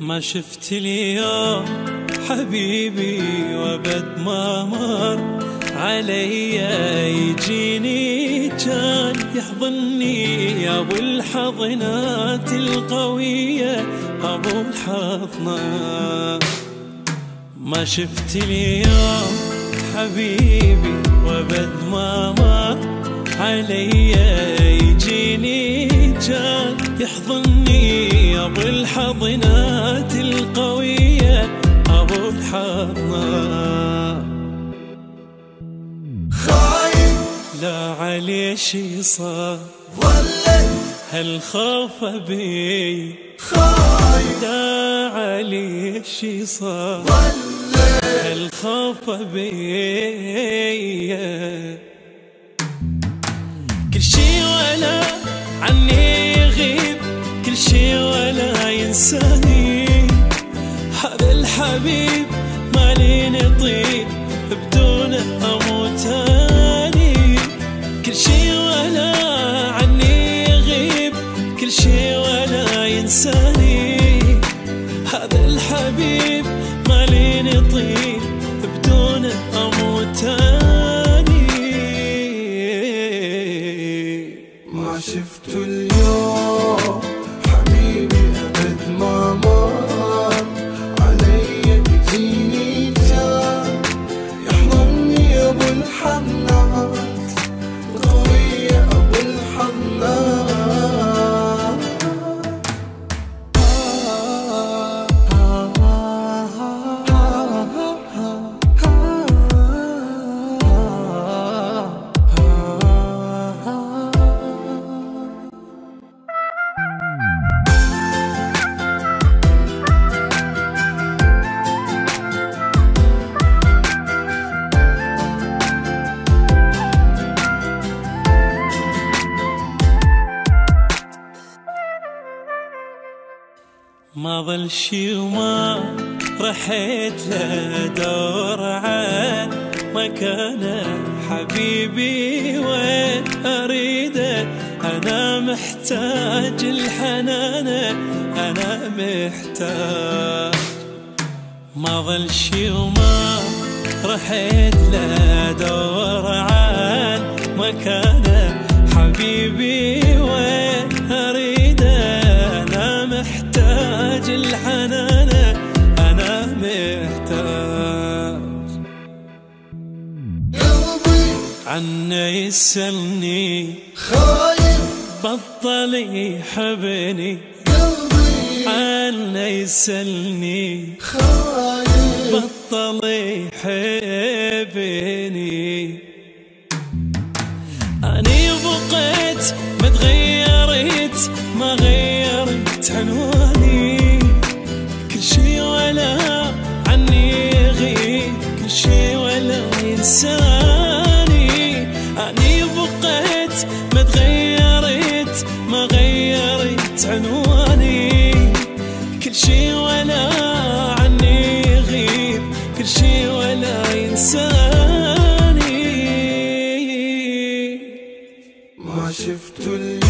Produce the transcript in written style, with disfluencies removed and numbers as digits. ما شفت اليوم حبيبي وابد ما مر علي يجيني جان يحضني يا ابو الحضنات القوية ابو الحضنة. ما شفت اليوم حبيبي وابد ما مر علي يجيني جان يحضني يا ابو الحضنات القوية ابو الحضنة. لا علي شي صار هالخوف بي خايف، لا علي شي صار هالخوف بي، كل شي ولا عني يغيب كل شي ولا ينساني هذا الحبيب مالي نطيب بدون أموتاني، كل شي ولا عني يغيب كل شي ولا ينساني هذا الحبيب مالي نطيب بدون أموت تاني. ما شفت اليوم حبيبي أبد ما مر علي يجيني جان يحضني أبو الحنان ما ظل شي وما رحيت لدور عن مكانه حبيبي وين اريده، انا محتاج الحنانه انا محتاج. ما ظل شي وما رحيت لدور عن مكانه حبيبي وين اريده الحنانة أنا محتاج. قلبي عنا يسألني خايف بطل يحبني، قلبي عنا يسألني خايف بطل يحبني، أني بقيت ما تغيرت ما غيرت عنواني، كل شي ولا عني يغيب كل شي ولا ينساني، أني بقيت ما تغيرت ما غيرت عنواني، كل شي ولا عني يغيب كل شي ولا ينساني. ما شفت